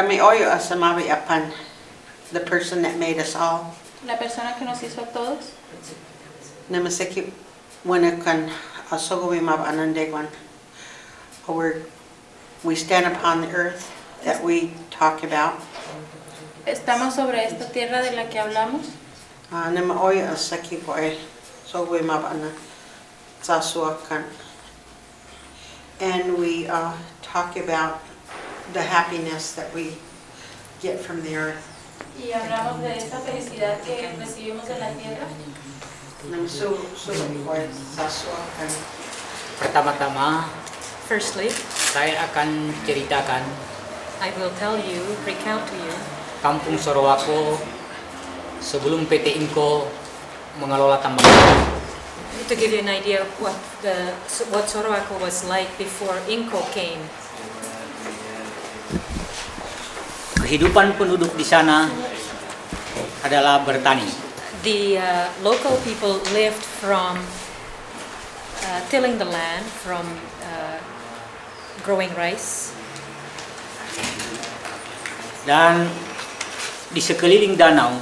Kami oyo asamawi apan the person that made us all. La persona que nos hizo a todos. Namaseki wanakan asogowi mab anandegwan. We stand upon the earth that we talk about. Estamos sobre esta tierra de la que hablamos. Nama oyo asakipo e sogowi mab ana tsasuakan. And we talk about the happiness that we get from the earth. Y hablamos de esa felicidad que recibimos de la tierra. Pertama-tama, firstly, saya akan ceritakan. I will tell you, recount to you. Kampung Sorowako sebelum PT Inco mengelola tambang. To give you an idea of what Sur Alcoa was like before Inco came. Kehidupan penduduk di sana adalah bertani. The local people lived from tilling the land, from growing rice. Dan di sekeliling danau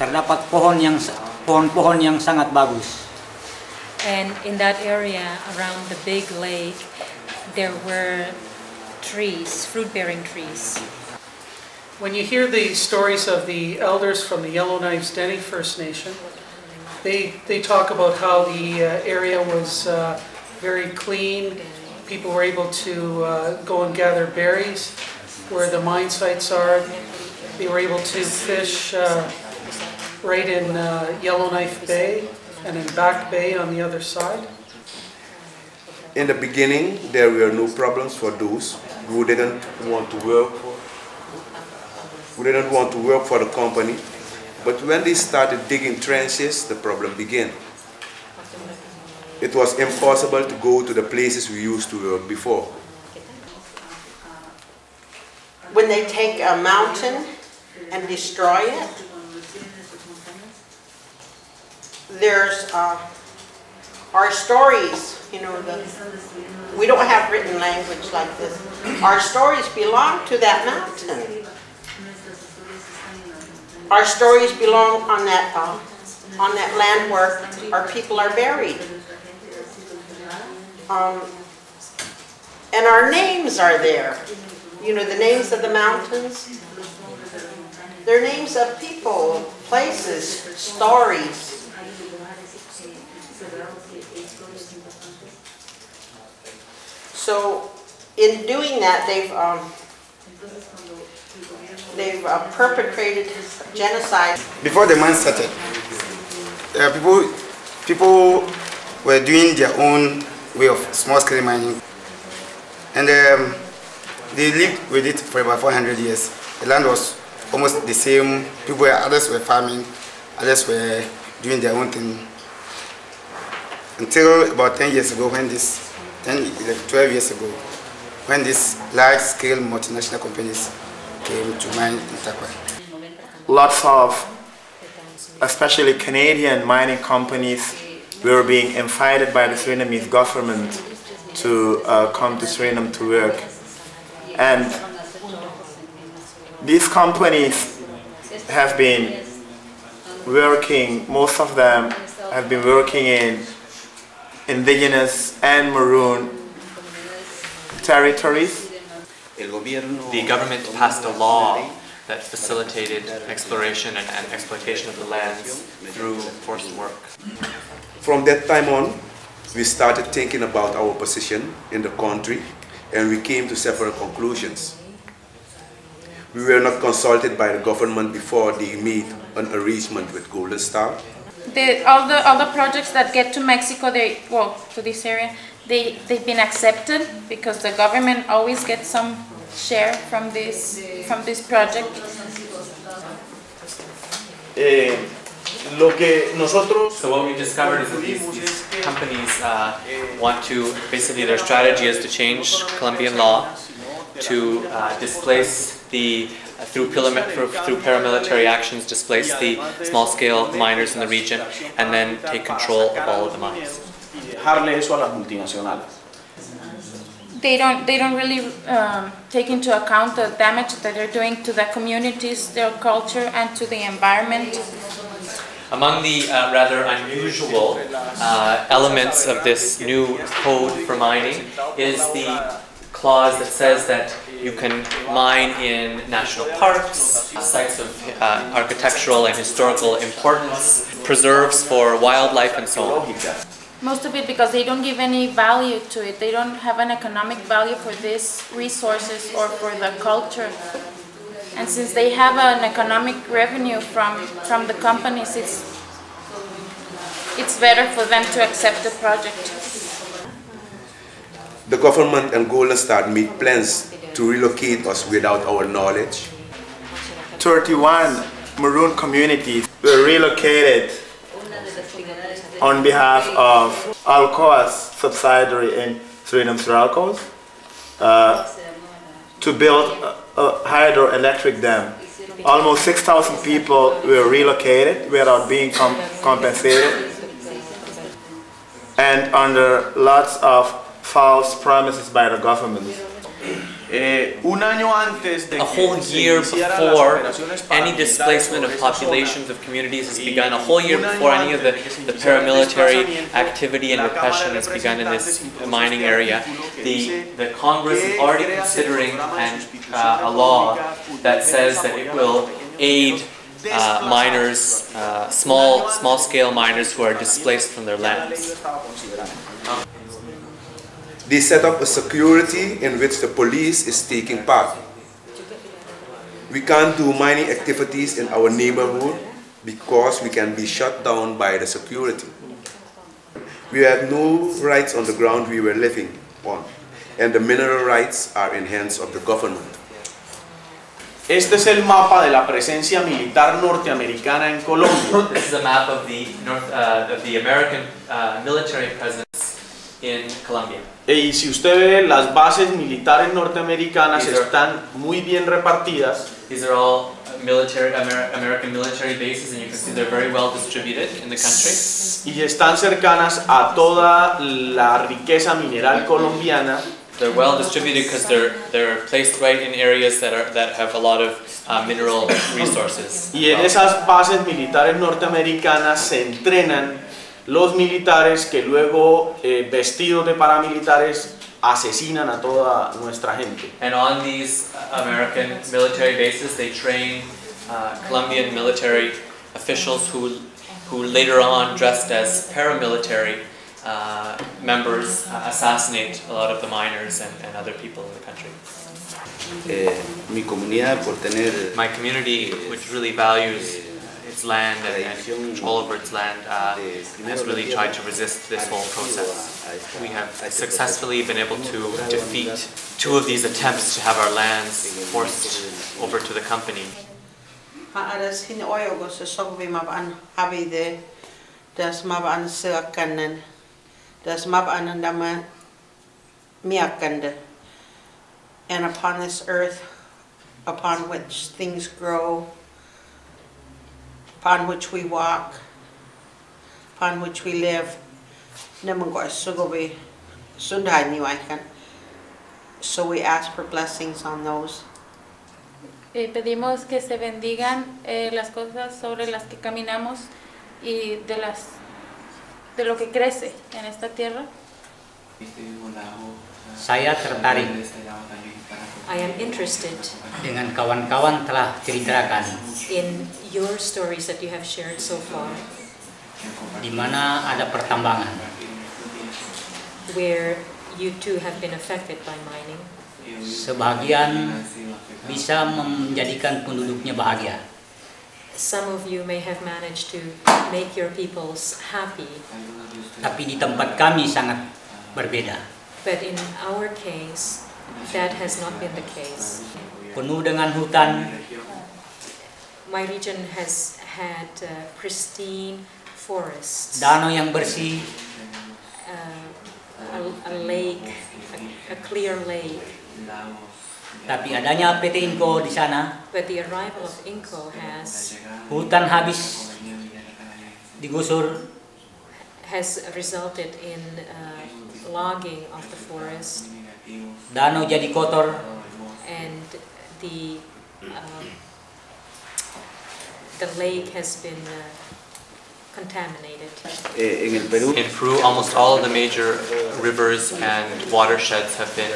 terdapat pohon-pohon yang sangat bagus. And in that area around the big lake, there were trees, fruit-bearing trees. When you hear the stories of the elders from the Yellowknives Dene First Nation, they talk about how the area was very clean. People were able to go and gather berries where the mine sites are. They were able to fish right in Yellowknife Bay and in Back Bay on the other side. In the beginning, there were no problems for those who didn't want to work. Who didn't want to work for the company, but when they started digging trenches, the problem began. It was impossible to go to the places we used to work before. When they take a mountain and destroy it, there's our stories, you know, we don't have written language like this. Our stories belong to that mountain. Our stories belong on that land where our people are buried. And our names are there. You know, the names of the mountains. They're names of people, places, stories. So, in doing that, they've perpetrated genocide. Before the mine started, people were doing their own way of small-scale mining, and they lived with it for about 400 years. The land was almost the same. Others were farming, others were doing their own thing. Until about 10 years ago, when this, 12 years ago, when these large-scale multinational companies came to mine in Papua. Lots of, especially Canadian mining companies, were being invited by the Surinamese government to come to Suriname to work. And these companies have been working, most of them have been working in indigenous and maroon territories. The government passed a law that facilitated exploration and exploitation of the lands through forced work. From that time on, we started thinking about our position in the country, and we came to several conclusions. We were not consulted by the government before they made an arrangement with Golden Star. All the projects that get to Mexico, to this area, they've been accepted because the government always gets some share from this project. So what we discovered is that these companies want to, basically their strategy is to change Colombian law to displace the through paramilitary actions, displace the small-scale miners in the region, and then take control of all of the mines. they don't really take into account the damage that they're doing to the communities, their culture, and to the environment. Among the rather unusual elements of this new code for mining is the clause that says that you can mine in national parks, sites of architectural and historical importance, preserves for wildlife, and so on. Most of it because they don't give any value to it. They don't have an economic value for these resources or for the culture. And since they have an economic revenue from the companies, it's better for them to accept the project. The government and Golden Star made plans to relocate us without our knowledge. 31 Maroon communities were relocated on behalf of Alcoa's subsidiary in Suriname, Sur Alcoa, to build a hydroelectric dam. Almost 6,000 people were relocated without being compensated. And under lots of false promises by the government. A whole year before any displacement of populations of communities has begun, a whole year before any of the paramilitary activity and repression has begun in this mining area, the Congress is already considering a law that says that it will aid miners, small-scale miners who are displaced from their lands. They set up a security in which the police is taking part. We can't do mining activities in our neighborhood because we can be shut down by the security. We have no rights on the ground we were living on, and the mineral rights are in hands of the government. Este es el mapa de la presencia militar norteamericana en Colombia. This is a map of the American military presence in Colombia. Y si usted ve, las bases militares norteamericanas están muy bien repartidas. These are all American military bases, and you can see they're very well distributed in the country. Y están cercanas a toda la riqueza mineral colombiana. They're well distributed because they're placed right in areas that have a lot of mineral resources. Y en esas bases militares norteamericanas se entrenan los militares que luego, vestidos de paramilitares, asesinan a toda nuestra gente. And on these American military bases, they train Colombian military officials who later on, dressed as paramilitary members, assassinate a lot of the miners and other people in the country. My community, which really values its land and control over its land, has really tried to resist this whole process. We have successfully been able to defeat two of these attempts to have our lands forced over to the company. And upon this earth, upon which things grow, upon which we walk, upon which we live, so we ask for blessings on those. Pedimos que se bendigan las cosas sobre las que caminamos y de lo que crece en esta tierra. Saya tertarik. I am interested dengan kawan-kawan telah ceritakan in your stories that you have shared so far, di mana ada pertambangan where you too have been affected by mining. Sebagian bisa menjadikan penduduknya bahagia. Some of you may have managed to make your peoples happy. Tapi di tempat kami sangat berbeda. But in our case, that has not been the case. Penuh dengan hutan. My region has had pristine forests. Danau yang bersih. A lake, a clear lake. Tapi adanya PT Inco di sana. But the arrival of Inco has hutan habis digusur. Has resulted in logging of the forest. danau jadi kotor, and the lake has been contaminated. In Peru, almost all of the major rivers and watersheds have been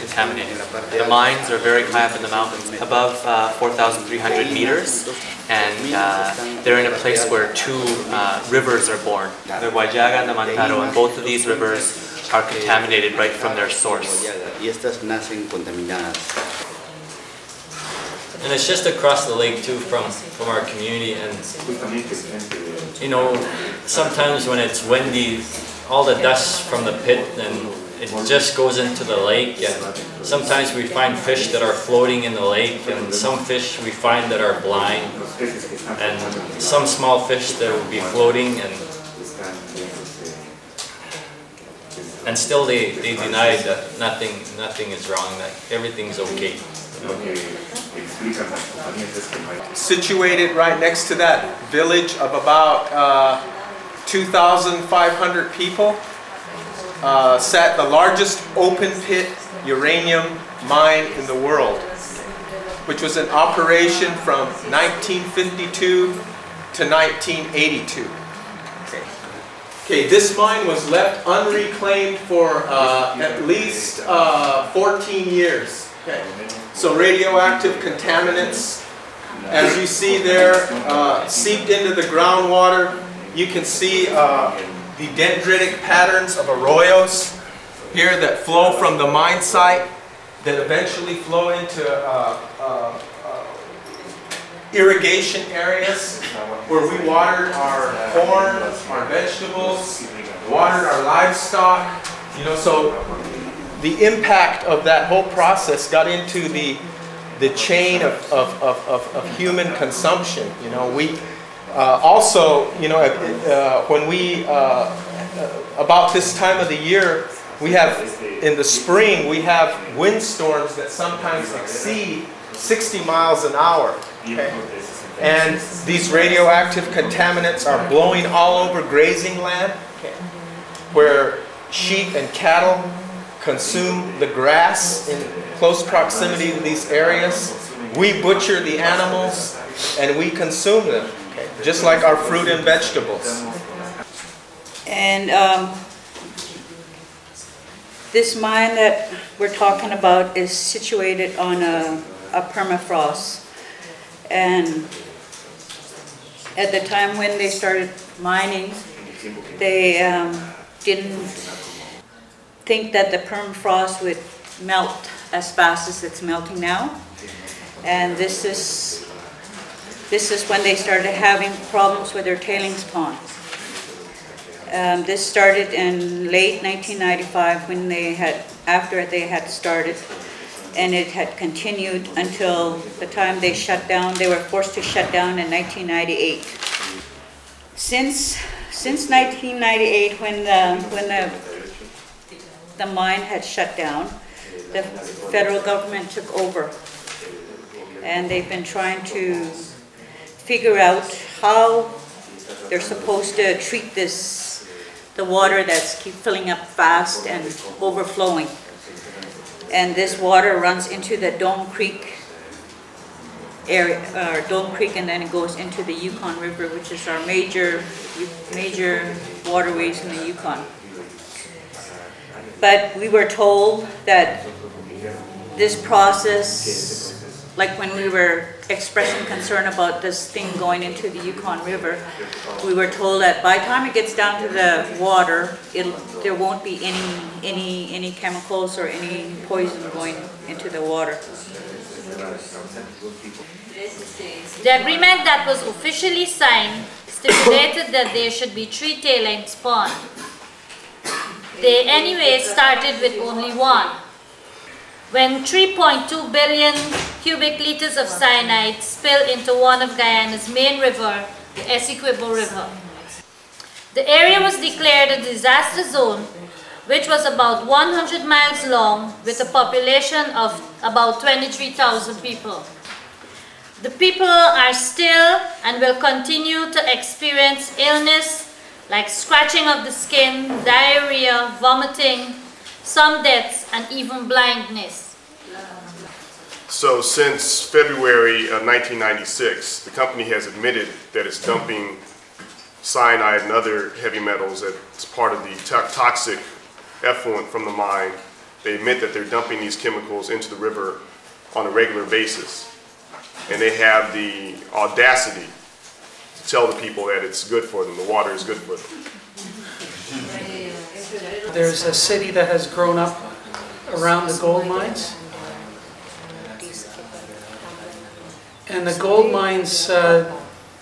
contaminated. The mines are very high up in the mountains, above 4,300 meters, and they're in a place where two rivers are born, the Guayaga and the Mantaro, and both of these rivers are contaminated right from their source. And it's just across the lake too from our community, and you know, sometimes when it's windy, all the dust from the pit and it just goes into the lake, and sometimes we find fish that are floating in the lake, and some fish we find that are blind, and some small fish that will be floating, and still they deny that nothing is wrong, that everything's okay. Situated right next to that village of about 2,500 people sat the largest open pit uranium mine in the world, which was in operation from 1952 to 1982. Okay, this mine was left unreclaimed for at least 14 years. Okay. So radioactive contaminants, as you see there, seeped into the groundwater. You can see the dendritic patterns of arroyos here that flow from the mine site that eventually flow into irrigation areas where we watered our corn, our vegetables, watered our livestock, you know, so the impact of that whole process got into the chain of human consumption, you know. We also, you know, when we, about this time of the year, we have, in the spring, we have windstorms that sometimes exceed 60 miles an hour. Okay. And these radioactive contaminants are blowing all over grazing land, okay, where sheep and cattle consume the grass in close proximity to these areas. We butcher the animals and we consume them, okay, just like our fruit and vegetables. And this mine that we're talking about is situated on a permafrost. And at the time when they started mining, they didn't think that the permafrost would melt as fast as it's melting now. And this is when they started having problems with their tailings ponds. This started in late 1995 when they had, after they had started, and it had continued until the time they shut down. They were forced to shut down in 1998. Since 1998, when the mine had shut down, the federal government took over, and they've been trying to figure out how they're supposed to treat this, the water that's keep filling up fast and overflowing. And this water runs into the Dome Creek area, Dome Creek, and then it goes into the Yukon River, which is our major waterways in the Yukon. But we were told that this process, like when we were expressing concern about this thing going into the Yukon River, we were told that by the time it gets down to the water, there won't be any chemicals or any poison going into the water. The agreement that was officially signed stipulated that there should be 3 tailings ponds. They anyway started with only one. When 3.2 billion cubic liters of cyanide spill into one of Guyana's main river, the Essequibo River. The area was declared a disaster zone, which was about 100 miles long, with a population of about 23,000 people. The people are still and will continue to experience illness like scratching of the skin, diarrhea, vomiting, some deaths, and even blindness. So since February of 1996, the company has admitted that it's dumping cyanide and other heavy metals as part of the toxic effluent from the mine. They admit that they're dumping these chemicals into the river on a regular basis. And they have the audacity to tell the people that it's good for them, the water is good for them. There's a city that has grown up around the gold mines. And the gold mines, the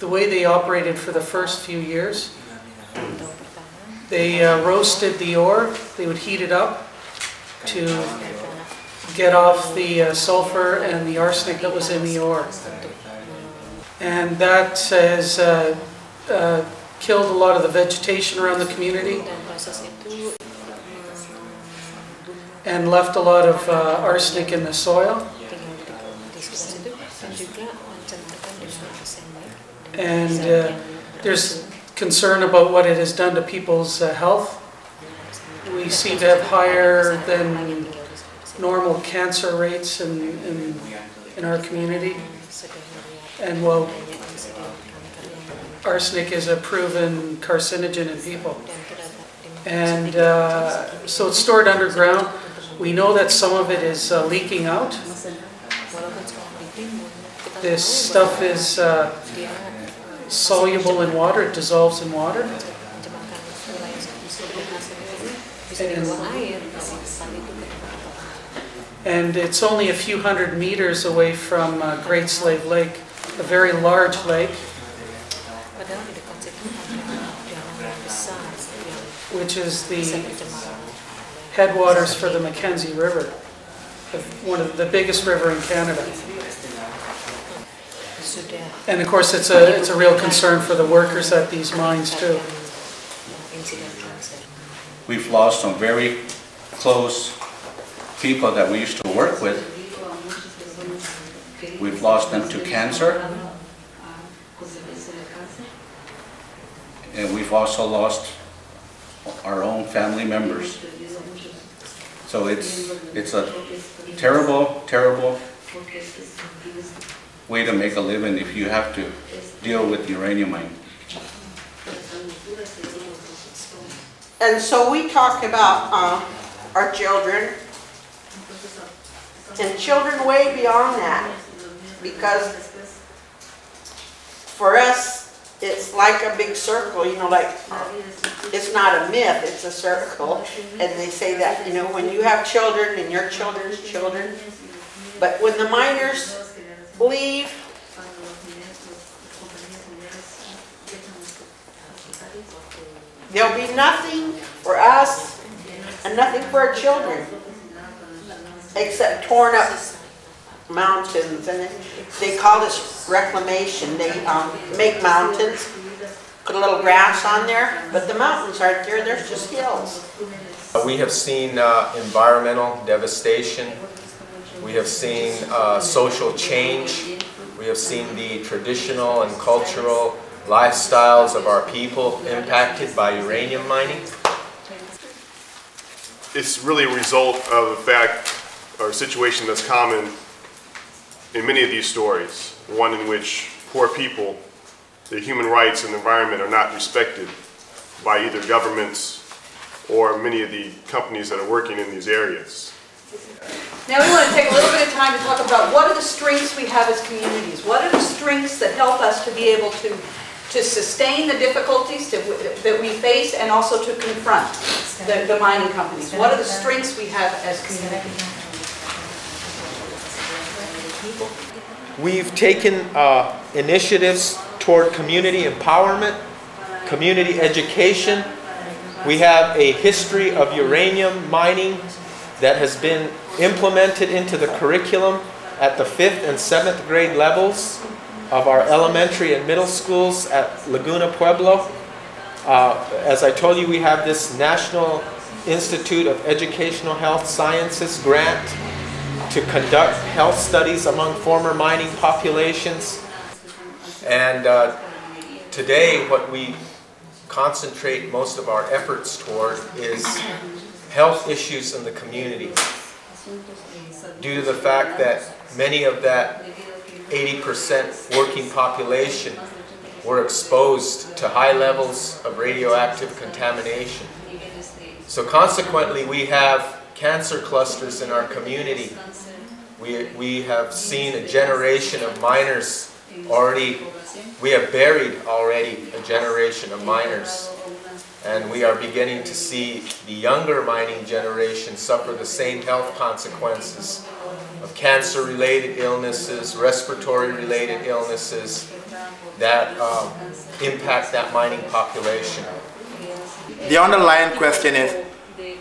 way they operated for the first few years, they roasted the ore, they would heat it up to get off the sulfur and the arsenic that was in the ore. And that has killed a lot of the vegetation around the community and left a lot of arsenic in the soil. And there's concern about what it has done to people's health. We seem to have higher than normal cancer rates in our community. And well, arsenic is a proven carcinogen in people. And so it's stored underground. We know that some of it is leaking out. This stuff is soluble in water, it dissolves in water. And it's only a few hundred meters away from Great Slave Lake, a very large lake, which is the headwaters for the Mackenzie River, one of the biggest river in Canada. And of course it's a real concern for the workers at these mines too. We've lost some very close people that we used to work with. We've lost them to cancer. And we've also lost our own family members. So it's a terrible, terrible way to make a living if you have to deal with uranium mine. And so we talk about our children, and children way beyond that, because for us it's like a big circle, you know, like it's not a myth, it's a circle. And they say that, you know, when you have children and your children's children, but when the miners leave, there'll be nothing for us and nothing for our children except torn up mountains. And they call this reclamation. They make mountains, put a little grass on there, but the mountains aren't there, there's just hills. We have seen environmental devastation. We have seen social change. We have seen the traditional and cultural lifestyles of our people impacted by uranium mining. It's really a result of a fact or a situation that's common in many of these stories, one in which poor people, their human rights and environment are not respected by either governments or many of the companies that are working in these areas. Now we want to take a little bit of time to talk about what are the strengths we have as communities. What are the strengths that help us to be able to sustain the difficulties that we face and also to confront the mining companies? What are the strengths we have as communities? We've taken initiatives toward community empowerment, community education. We have a history of uranium mining that has been implemented into the curriculum at the 5th and 7th grade levels of our elementary and middle schools at Laguna Pueblo. As I told you, we have this National Institute of Educational Health Sciences grant to conduct health studies among former mining populations. And today what we concentrate most of our efforts toward is health issues in the community due to the fact that many of that 80% working population were exposed to high levels of radioactive contamination. So consequently, we have cancer clusters in our community. We have seen a generation of miners already, we have buried already a generation of miners. And we are beginning to see the younger mining generation suffer the same health consequences of cancer-related illnesses, respiratory-related illnesses that impact that mining population. The underlying question is,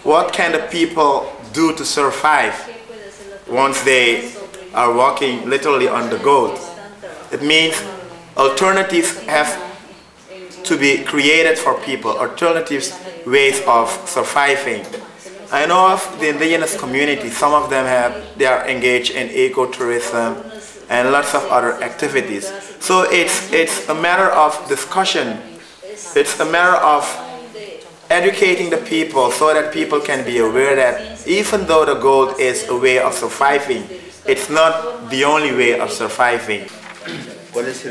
what can the people do to survive once they are walking literally on the gold? It means alternatives have to be created for people, alternatives, ways of surviving. I know of the indigenous community, some of them they are engaged in ecotourism and lots of other activities. So it's a matter of discussion. It's a matter of educating the people so that people can be aware that even though the gold is a way of surviving, it's not the only way of surviving. What is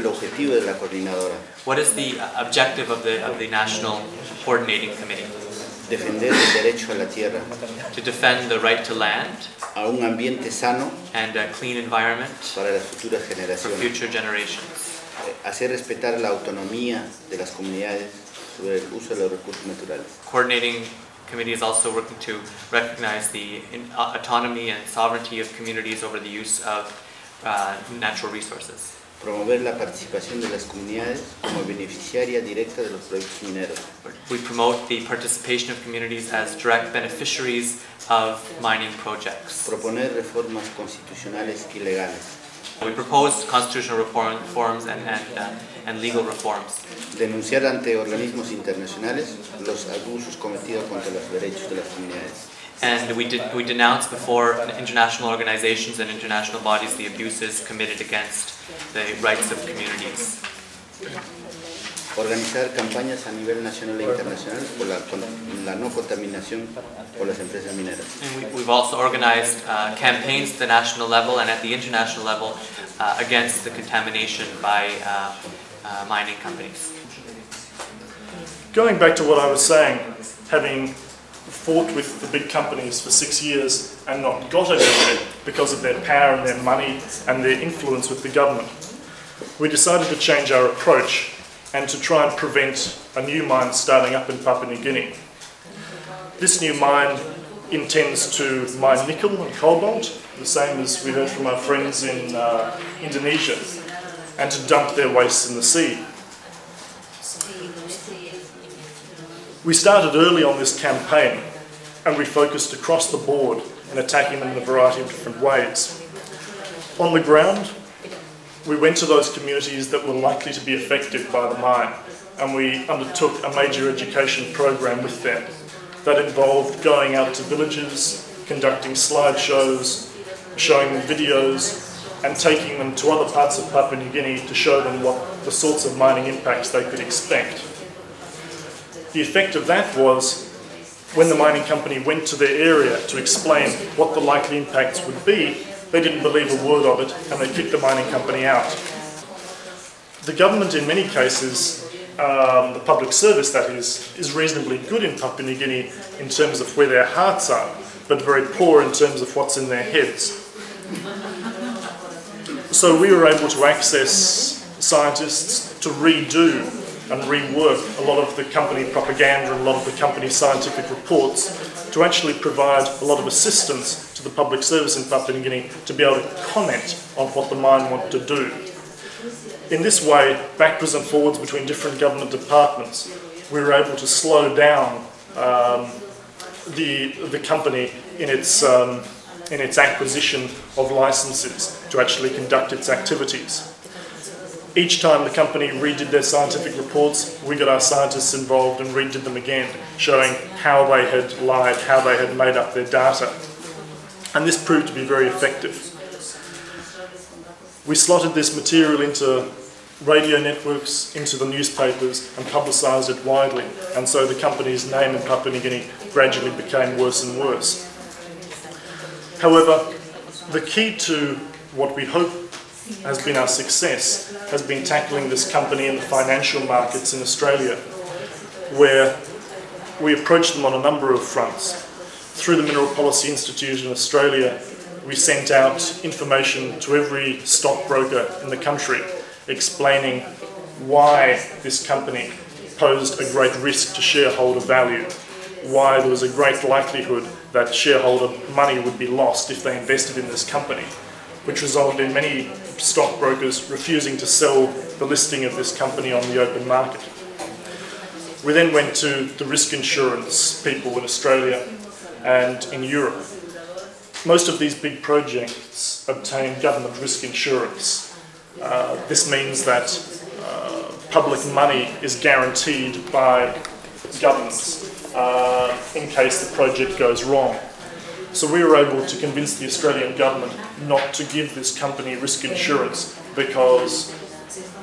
the objective of the National Coordinating Committee? To defend the right to land and a clean environment for future generations. Coordinating Committee is also working to recognize the autonomy and sovereignty of communities over the use of natural resources. Promover la participación de las comunidades como beneficiaria directa de los proyectos mineros. We promote the participation of communities as direct beneficiaries of mining projects. Proponer reformas constitucionales y legales. We propose constitutional reforms and legal reforms. Denunciar ante organismos internacionales los abusos cometidos contra los derechos de las comunidades. And we denounce before international organizations and international bodies the abuses committed against the rights of communities. Organizar campañas a nivel nacional e internacional por la no contaminación por las empresas mineras. And we've also organized campaigns at the national level and at the international level against the contamination by mining companies. Going back to what I was saying, having fought with the big companies for 6 years and not got anywhere because of their power and their money and their influence with the government. We decided to change our approach and to try and prevent a new mine starting up in Papua New Guinea. This new mine intends to mine nickel and cobalt, the same as we heard from our friends in Indonesia, and to dump their waste in the sea. We started early on this campaign and we focused across the board in attacking them in a variety of different ways. On the ground, we went to those communities that were likely to be affected by the mine and we undertook a major education program with them. That involved going out to villages, conducting slideshows, showing them videos and taking them to other parts of Papua New Guinea to show them what the sorts of mining impacts they could expect. The effect of that was, when the mining company went to their area to explain what the likely impacts would be, they didn't believe a word of it and they kicked the mining company out. The government in many cases, the public service that is reasonably good in Papua New Guinea in terms of where their hearts are, but very poor in terms of what's in their heads. So we were able to access scientists to redo and rework a lot of the company propaganda and a lot of the company scientific reports to actually provide a lot of assistance to the public service in Papua New Guinea to be able to comment on what the mine wanted to do. In this way, backwards and forwards between different government departments, we were able to slow down the company in its acquisition of licenses to actually conduct its activities. Each time the company redid their scientific reports, we got our scientists involved and redid them again, showing how they had lied, how they had made up their data. And this proved to be very effective. We slotted this material into radio networks, into the newspapers, and publicised it widely. And so the company's name in Papua New Guinea gradually became worse and worse. However, the key to what we hope has been our success has been tackling this company in the financial markets in Australia, where we approached them on a number of fronts. Through the Mineral Policy Institute in Australia, we sent out information to every stockbroker in the country explaining why this company posed a great risk to shareholder value, why there was a great likelihood that shareholder money would be lost if they invested in this company, which resulted in many stockbrokers refusing to sell the listing of this company on the open market. We then went to the risk insurance people in Australia and in Europe. Most of these big projects obtain government risk insurance. This means that public money is guaranteed by governments in case the project goes wrong. So we were able to convince the Australian government not to give this company risk insurance because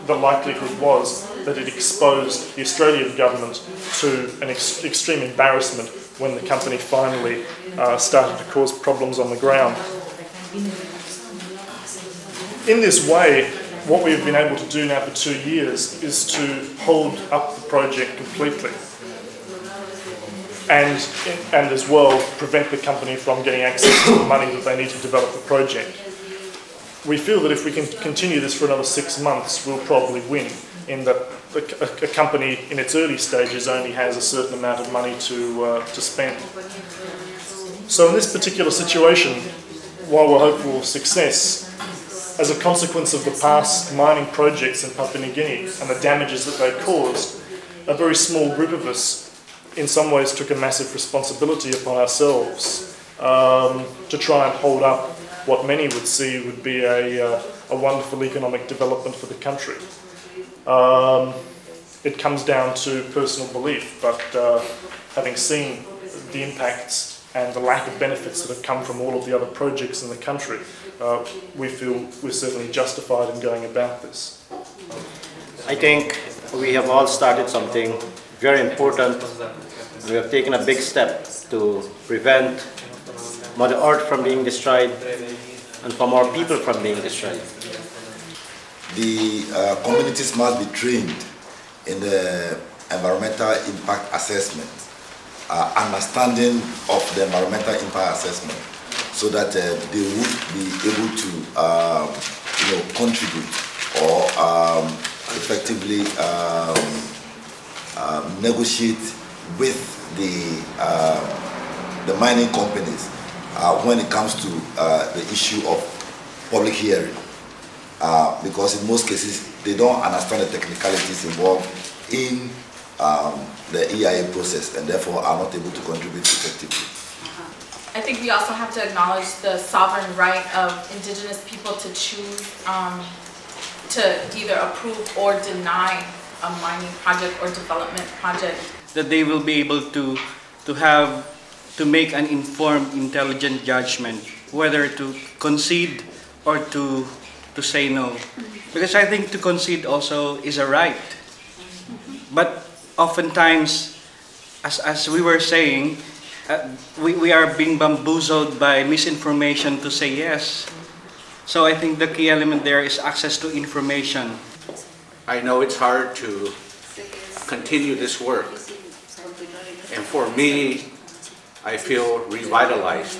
the likelihood was that it exposed the Australian government to an extreme embarrassment when the company finally started to cause problems on the ground. In this way, what we've been able to do now for 2 years is to hold up the project completely and as well prevent the company from getting access to the money that they need to develop the project. We feel that if we can continue this for another 6 months, we'll probably win, in that a company in its early stages only has a certain amount of money to spend. So in this particular situation, while we're hopeful of success, as a consequence of the past mining projects in Papua New Guinea and the damages that they caused, a very small group of us in some ways took a massive responsibility upon ourselves to try and hold up what many would see would be a wonderful economic development for the country. It comes down to personal belief, but having seen the impacts and the lack of benefits that have come from all of the other projects in the country, we feel we're certainly justified in going about this. I think we have all started something very important. We have taken a big step to prevent Mother Earth from being destroyed and from our people from being destroyed. The communities must be trained in the environmental impact assessment, understanding of the environmental impact assessment, so that they would be able to contribute or effectively negotiate with the mining companies when it comes to the issue of public hearing. Because in most cases they don't understand the technicalities involved in the EIA process and therefore are not able to contribute effectively. I think we also have to acknowledge the sovereign right of indigenous people to choose to either approve or deny a mining project or development project. That they will be able to make an informed, intelligent judgment whether to concede or to say no, because I think to concede also is a right, but oftentimes, as we were saying, we are being bamboozled by misinformation to say yes. So I think the key element there is access to information. I know it's hard to continue this work, and for me, I feel revitalized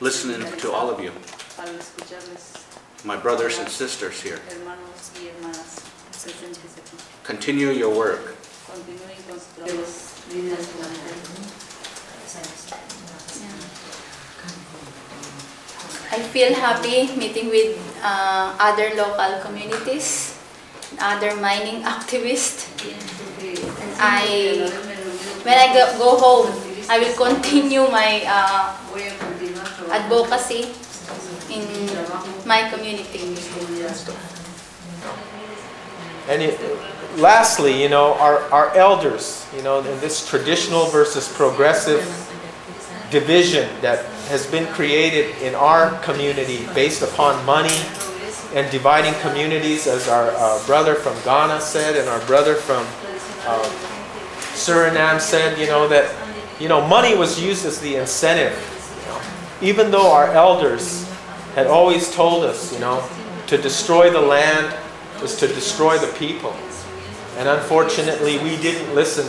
listening to all of you, my brothers and sisters here. Continue your work. I feel happy meeting with other local communities, other mining activists. And when I go home, I will continue my advocacy in my community. And lastly, our elders, and this traditional versus progressive division that has been created in our community based upon money and dividing communities, as our brother from Ghana said, and our brother from Suriname said, you know, that, you know, money was used as the incentive, you know, even though our elders had always told us, you know, to destroy the land is to destroy the people. And unfortunately, we didn't listen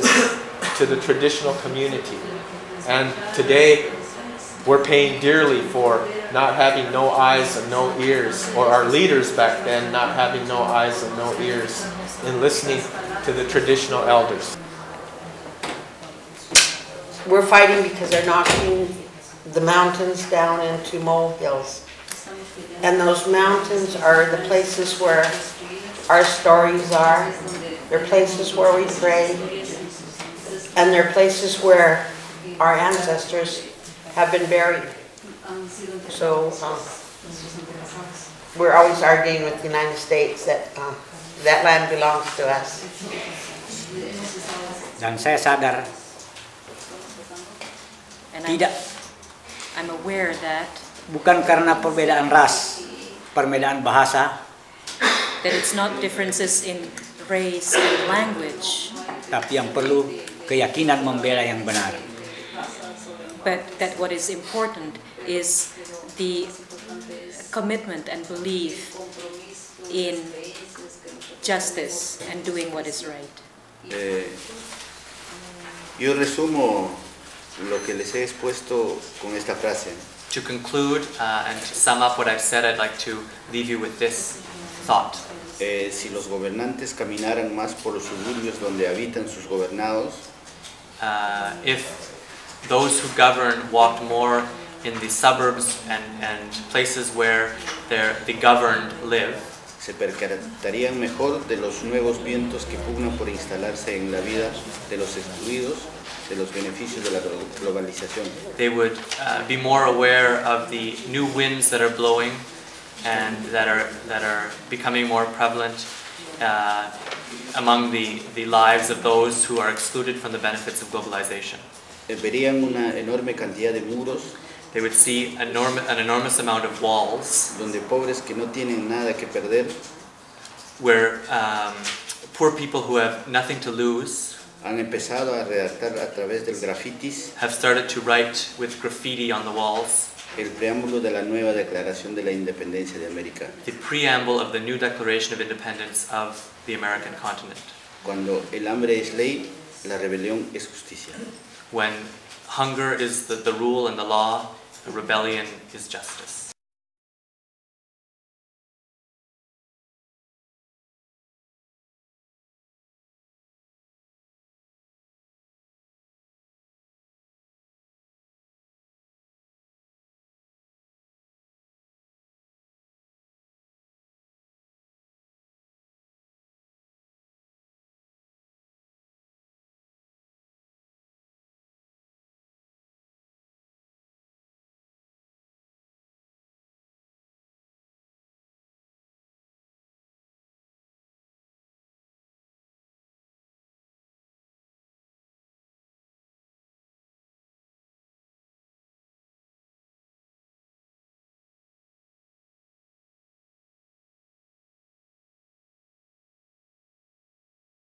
to the traditional community. And today, we're paying dearly for not having no eyes and no ears, or our leaders back then not having no eyes and no ears in listening to the traditional elders. We're fighting because they're knocking the mountains down into molehills. And those mountains are the places where our stories are. They're places where we pray. And they're places where our ancestors have been buried. So we're always arguing with the United States that that land belongs to us. Dan saya sadar. Tidak. I'm aware that. Bukan karena perbedaan ras, perbedaan bahasa. That it's not differences in race and language. Tapi yang perlu keyakinan membela yang benar. But that what is important is the commitment and belief in justice and doing what is right. Yo resumo lo que les he expuesto con esta frase. To conclude and to sum up what I've said, I'd like to leave you with this thought. Si los gobernantes caminaran más por los suburbios donde habitan sus gobernados, if those who govern walked more in the suburbs and places where the governed live, se percatarían mejor de los nuevos vientos que pugnan por instalarse en la vida de los excluidos, de los beneficios de la globalización. They would be more aware of the new winds that are blowing and that are becoming more prevalent among the lives of those who are excluded from the benefits of globalization. Verían una enorme cantidad de muros. They would see an enormous amount of walls. Donde pobres que no tienen nada que perder. Where poor people who have nothing to lose. Han empezado a redactar a través del grafitis. Have started to write with graffiti on the walls. El preámbulo de la nueva declaración de la independencia de América. The preamble of the new Declaration of Independence of the American continent. Cuando el hambre es ley, la rebelión es justicia. When hunger is the rule and the law, the rebellion is justice.